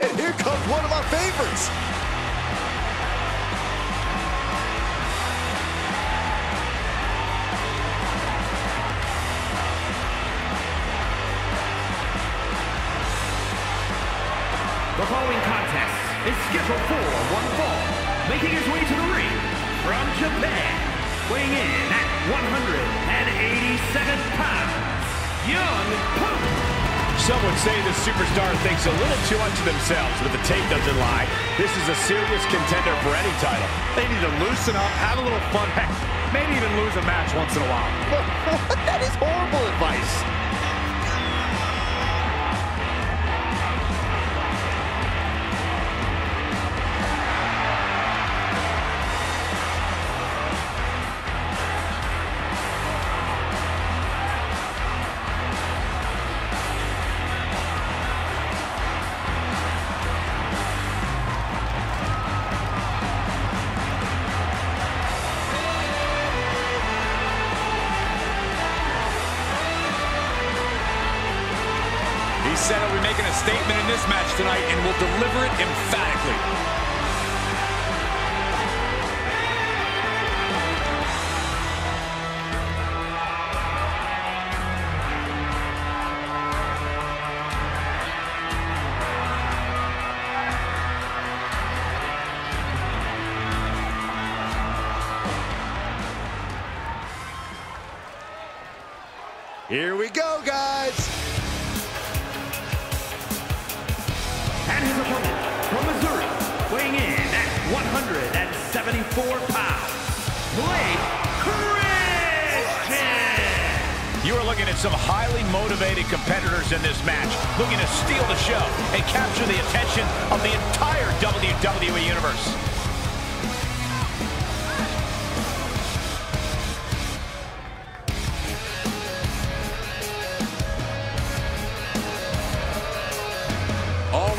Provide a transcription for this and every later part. And here comes one of my favorites. The following contest is scheduled for one fall, making his way to the ring from Japan, weighing in at 187 pounds, Young Pooh. Some would say the superstar thinks a little too much of themselves, but the tape doesn't lie. This is a serious contender for any title. They need to loosen up, have a little fun, heck, maybe even lose a match once in a while. That is horrible advice. Said he'll be making a statement in this match tonight and will deliver it emphatically. Here we go, guys. And his opponent from Missouri, weighing in at 174 pounds, Blake Christian. You are looking at some highly motivated competitors in this match, looking to steal the show and capture the attention of the entire WWE Universe.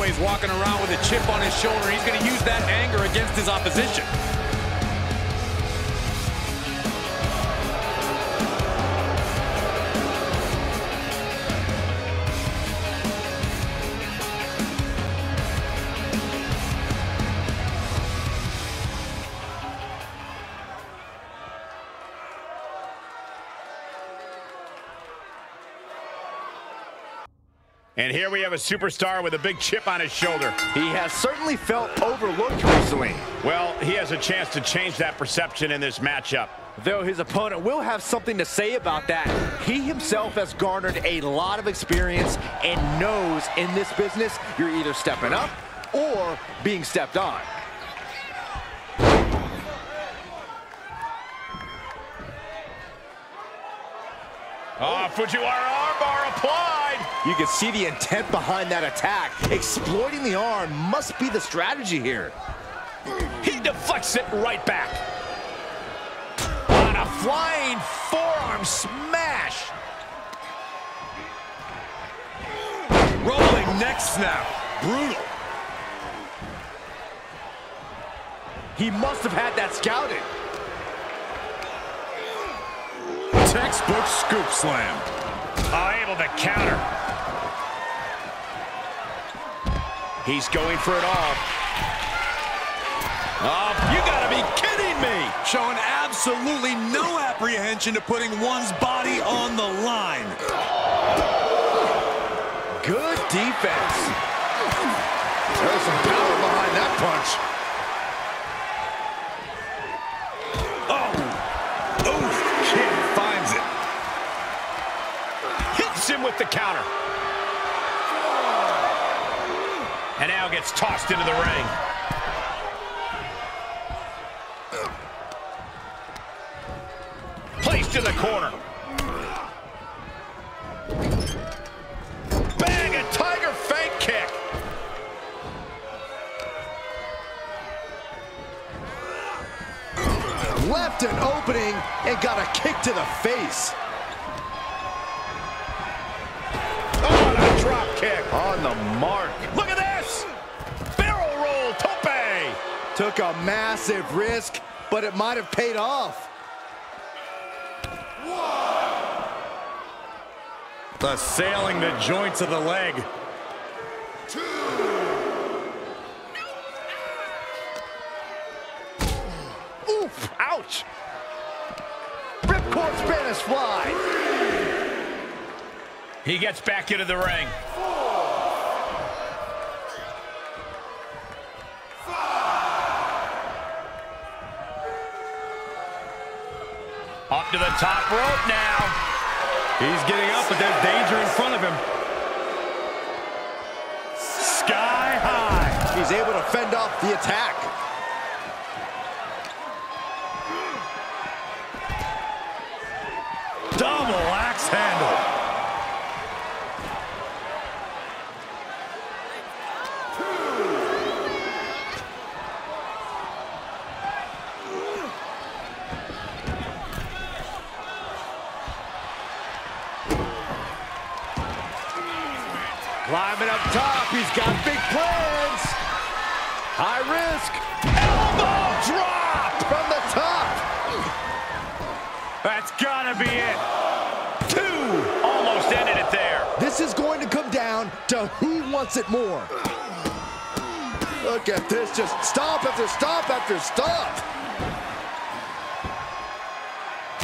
He's walking around with a chip on his shoulder. He's going to use that anger against his opposition. And here we have a superstar with a big chip on his shoulder. He has certainly felt overlooked recently. Well, he has a chance to change that perception in this matchup. Though his opponent will have something to say about that, he himself has garnered a lot of experience and knows in this business, you're either stepping up or being stepped on. Oh, Fujiwara armbar applied. You can see the intent behind that attack. Exploiting the arm must be the strategy here. He deflects it right back. On a flying forearm smash. Rolling neck snap. Brutal. He must have had that scouted. Textbook scoop slam. Able to counter. He's going for it all. Oh, you gotta be kidding me! Showing absolutely no apprehension to putting one's body on the line. Good defense. There's some power behind that punch. With the counter. And now gets tossed into the ring. Placed in the corner. Bang, a tiger fake kick. Left an opening and got a kick to the face. Kick on the mark. Look at this! Barrel roll, tope! Took a massive risk, but it might have paid off. Whoa. Assailing the joints of the leg. Two. Ouch! Ripcord Spanish Fly. He gets back into the ring. Up to the top rope now. He's getting up, but there's danger in front of him. Sky high. He's able to fend off the attack. Double axe handle. Climbing up top, he's got big plans. High risk. Elbow drop from the top. That's gotta be it. Two. Almost ended it there. This is going to come down to who wants it more. Look at this, just stomp after stomp after stomp.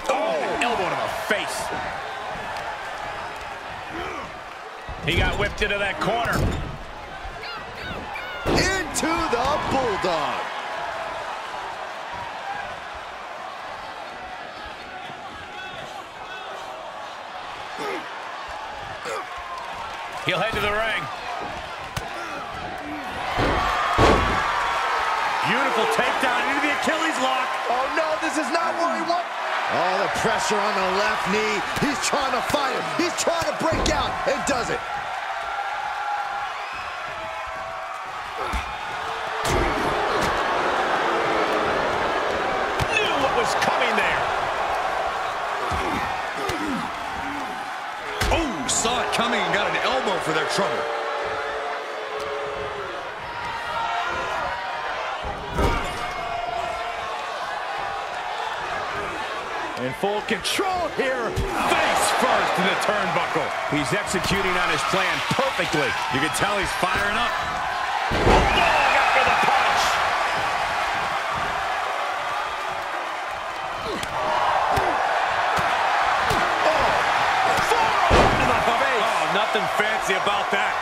Oh, elbow to the face. He got whipped into that corner. Into the Bulldog. He'll head to the ring. Beautiful takedown into the Achilles lock. Oh no, this is not what he wants. Oh, the pressure on the left knee. He's trying to fight him. He's trying to break out. It does it. Knew what was coming there. Oh, saw it coming and got an elbow for their trouble. In full control here, face first in the turnbuckle. He's executing on his plan perfectly. You can tell he's firing up. Bulldog after the punch. Oh, to the face. Oh, nothing fancy about that.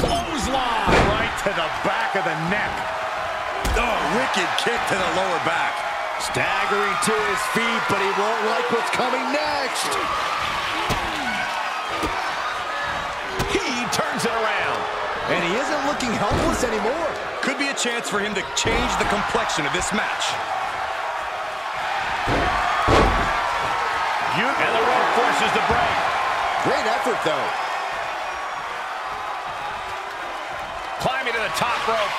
Clothesline right to the back of the neck. Oh, wicked kick to the lower back. Staggering to his feet, but he won't like what's coming next. He turns it around. And he isn't looking helpless anymore. Could be a chance for him to change the complexion of this match. And the rope forces the break. Great effort, though. Climbing to the top rope.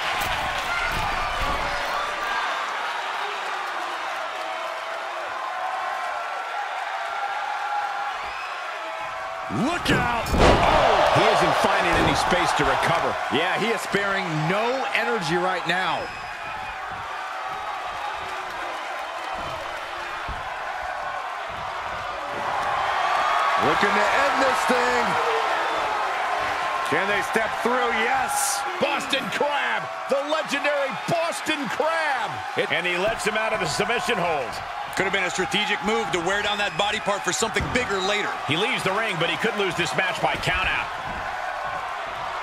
Look out! Oh, he isn't finding any space to recover. Yeah, he is sparing no energy right now. Looking to end this thing. Can they step through? Yes. Boston Crab, the legendary Boston Crab. And he lets him out of the submission hold. Could have been a strategic move to wear down that body part for something bigger later. He leaves the ring, but he could lose this match by countout.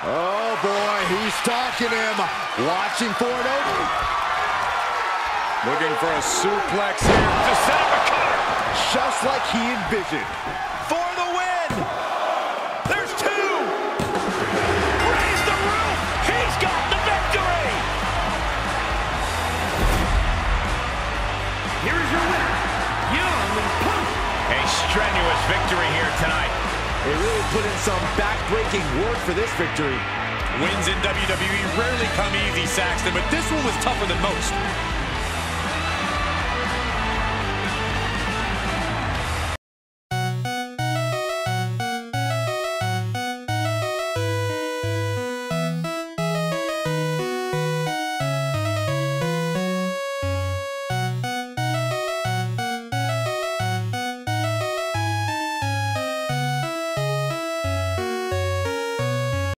Oh, boy, he's stalking him. Watching for it over. Looking for a suplex here. To set up a cutter. Just like he envisioned. For the win. There's two. Raise the roof. He's got the victory. Here is your winner, Young Pooh. A strenuous victory here tonight. They really put in some back-breaking work for this victory. Wins in WWE rarely come easy, Saxton, but this one was tougher than most.